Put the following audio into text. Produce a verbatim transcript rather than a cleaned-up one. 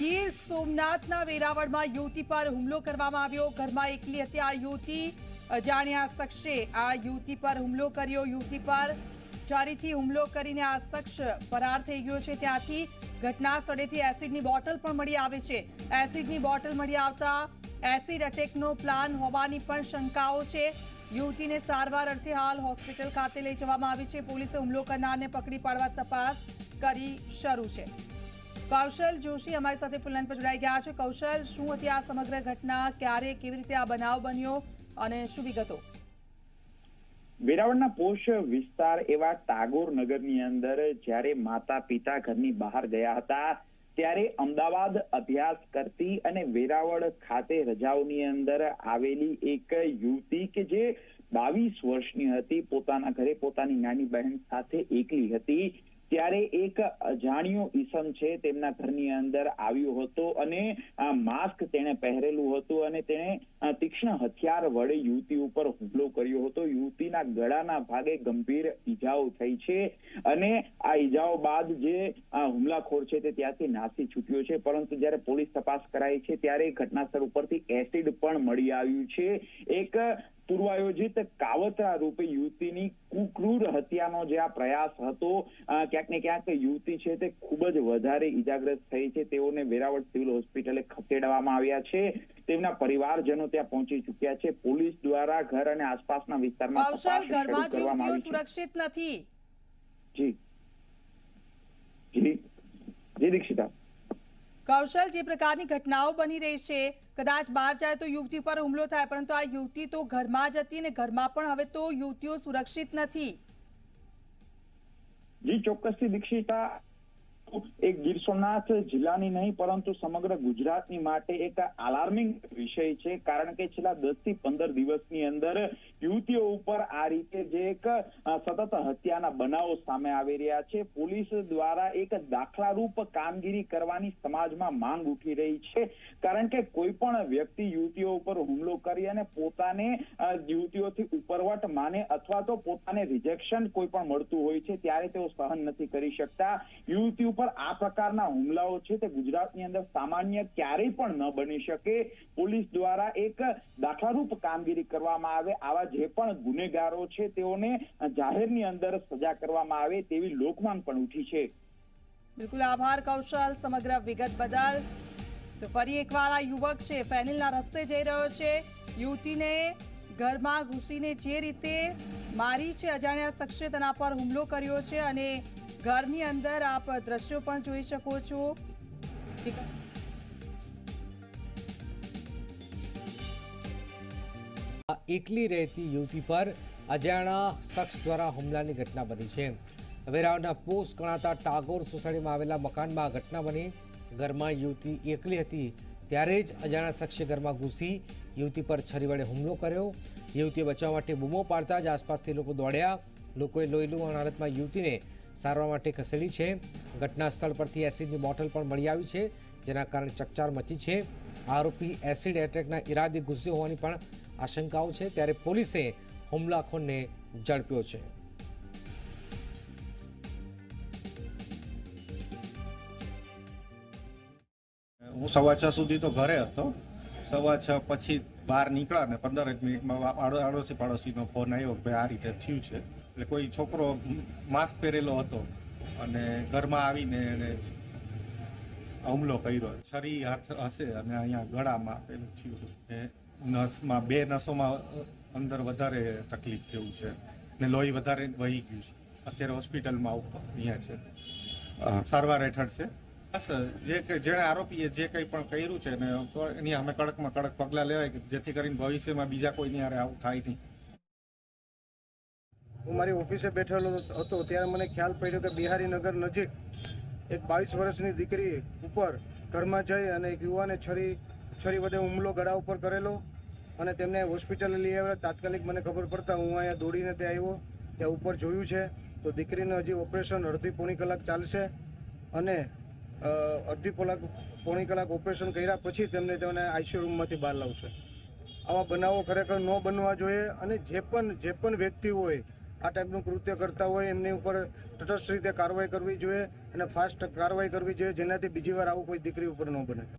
ગીર સોમનાથના વેરાવળમાં યુવતી પર હુમલો કરવામાં આવ્યો। ઘરમાં એકલી હતી આ યુવતી। અજાણ્યા શખ્સે આ યુવતી પર હુમલો કર્યો। યુવતી પર ચારીથી હુમલો કરીને આ શખ્સ ફરાર થઈ ગયો છે। ત્યાંથી ઘટના સ્થળેથી એસિડની બોટલ પણ મળી આવે છે। એસિડની બોટલ મળી આવતા એસિડ એટેકનો પ્લાન હોવાની પણ શંકાઓ છે। યુવતીને સારવાર અર્થે હાલ હોસ્પિટલ ખાતે લઈ જવામાં આવી છે। પોલીસે હુમલો કરનારને પકડી પાડવા તપાસ કરી શરૂ છે। કૌશલ જોશી અમારી સાથે ફોનલાઈન પર જોડાઈ ગયા છે। કૌશલ, શું હતી આ સમગ્ર ઘટના? ક્યારે, કેવી રીતે આ બનાવ બન્યો અને શું વિગતો? વેરાવળના પોશ વિસ્તાર એવા ટાગોર નગરની અંદર જ્યારે માતા પિતા ઘરની બહાર ગયા હતા ત્યારે અમદાવાદ અભ્યાસ કરતી અને વેરાવળ ખાતે રજાઓની અંદર આવેલી એક યુવતી કે જે બાવીસ વર્ષની હતી, પોતાના ઘરે પોતાની નાની બહેન સાથે એકલી હતી, ત્યારે એક અજાણ્યો ઈસમ છે તેમના ઘરની અંદર આવ્યો હતો અને માસ્ક તેણે પહેરેલું હતું અને તેણે તીક્ષ્ણ હથિયાર વડે યુવતી ઉપર હુમલો કર્યો હતો। યુવતીના ગળાના ભાગે ગંભીર ઈજાઓ થઈ છે અને આ ઈજાઓ બાદ જે હુમલાખોર છે તે ત્યાંથી નાસી છૂટ્યો છે, પરંતુ જ્યારે પોલીસ તપાસ કરાઈ છે ત્યારે ઘટના સ્થળ ઉપરથી એસિડ પણ મળી આવ્યું છે। એક પૂર્વાયોજિત કાવતરા રૂપે યુવતીની કુક્રૂર હત્યાનો જે આ પ્રયાસ હતો, ક્યાંક ને ક્યાંક યુવતી છે તે ખૂબ જ વધારે ઈજાગ્રસ્ત થઈ છે। તેઓને વેરાવળ સિવિલ હોસ્પિટલે ખસેડવામાં આવ્યા છે। તેમના પરિવારજનો ત્યાં પહોંચી ચૂક્યા છે। પોલીસ દ્વારા ઘર અને આસપાસના વિસ્તારમાં તપાસ કરવામાં આવી છે। સુરક્ષિત નથી જી कौशल, जे प्रकारनी घटनाओं बनी रही है, कदाच बहार जाए तो युवती पर हुमलो थाय, परंतु आ युवती तो घर में ज हती ने घर में पण हवे तो युवतीओ सुरक्षित नथी। जी चोक्कसथी दीक्षिता, एक गीर सोमनाथ जिल्लानी नहीं परंतु समग्र गुजरातनी माटे एक अलार्मिंग विषय छे, कारण के छेल्ला दस थी पंदर दिवसनी अंदर युवतीओ उपर आ रीते जे एक सतत हत्याना बनावो सामे आवी रह्या छे। पोलीस द्वारा एक दाखलारूप कामगीरी करवानी समाजमां मांग उठी रही छे, कारण के कोई पण व्यक्ति युवतीओ उपर हुमलो करी अने पोताने युवतीओथी उपरवट माने अथवा तो पोताने रिजेक्शन कोई पण मळतुं होय छे त्यारे तेओ सहन नथी करी शकता। युवती पर आ प्रकारना हुमलाओ छे ते गुजरातनी अंदर सामान्य क्यारेय पण न बनी शके। पोलीस द्वारा एक दाखलारूप कामगीरी करवामां आवे, आवा जे पण गुनेगारो छे तेओने जाहेरनी अंदर सजा करवामां आवे तेवी लोकमांग पण उठी छे। बिल्कुल आभार कौशल समग्र विगत बदल। तो फरी एकवार आ युवक छे फेनिलना रस्ते जई रह्यो छे। युवतीने घरमां घुसीने जे रीते मारी छे, अजाण्या शख्से तेना पर हुमलो कर्यो छे अने ઘરની અંદર આપ દ્રશ્યો પણ જોઈ શકો છો। એકલી રહેતી યુવતી પર અજાણ્યા શખ્સ દ્વારા હુમલાની ઘટના બની છે। વેરાવળના પોસ્ટ ગણાતા ટાગોર સોસાયટીમાં આવેલા મકાનમાં આ ઘટના બની। ઘરમાં યુવતી એકલી હતી ત્યારે જ અજાણ્યા શખ્સે ઘરમાં ઘૂસી યુવતી પર છરી વડે હુમલો કર્યો। યુવતીએ બચાવવા માટે બૂમો પાડતા જ આસપાસથી લોકો દોડ્યા। લોકોએ લોહીલુહાણ હાલતમાં યુવતીને સારવાર માટે ખસેડી છે। ઘટના સ્થળ પરથી એસિડની બોટલ પણ મળી આવી છે, જેના કારણે ચકચાર મચી છે। આરોપી એસિડ એટેકના ઈરાદે ઘૂસ્યો હોવાની પણ આશંકાઓ છે, ત્યારે પોલીસે હુમલાખોરને ઝડપ્યો છે। હું સવા છ સુધી તો ઘરે હતો। સવા છ પછી બહાર નીકળ્યા અને પંદર એક મિનિટમાં આડોશી પાડોશીનો ફોન આવ્યો કે આ રીતે થયું છે। એટલે કોઈ છોકરો માસ્ક પહેરેલો હતો અને ઘરમાં આવીને એને હુમલો કર્યો, છરી હાથ હશે અને અહીંયા ગળામાં પેલું થયું, નસમાં બે નસોમાં અંદર વધારે તકલીફ થયું છે ને લોહી વધારે વહી ગયું છે। અત્યારે હોસ્પિટલમાં ઉપર અહીંયા છે, સારવાર હેઠળ છે। બસ જે જેણે આરોપીએ જે કંઈ પણ કર્યું છે ને એની અમે કડકમાં કડક પગલાં લેવાય, જેથી કરીને ભવિષ્યમાં બીજા કોઈની હારે આવું થાય નહીં। હું મારી ઓફિસે બેઠેલો હતો ત્યારે મને ખ્યાલ પડ્યો કે બિહારીનગર નજીક એક બાવીસ વર્ષની દીકરી ઉપર ઘરમાં જઈ અને એક યુવાને છરી છરી વડે હુમલો ગળા ઉપર કરેલો અને તેમને હોસ્પિટલ લઈ આવ્યા। તાત્કાલિક મને ખબર પડતા હું અહીંયા દોડીને ત્યાં આવ્યો, ત્યાં ઉપર જોયું છે તો દીકરીનું હજી ઓપરેશન અડધી પોણી કલાક ચાલશે અને અડધી કલાક પોણી કલાક ઓપરેશન કર્યા પછી તેમને તેમને આઈસીયુ રૂમમાંથી બહાર લાવશે। આવા બનાવો ખરેખર ન બનવા જોઈએ અને જે પણ જે પણ વ્યક્તિ હોય આ ટાઈપનું કૃત્ય કરતા હોય એમની ઉપર તટસ્થ રીતે કાર્યવાહી કરવી જોઈએ અને ફાસ્ટ કાર્યવાહી કરવી જોઈએ, જેનાથી બીજી વાર આવું કોઈ દીકરી ઉપર ન બને.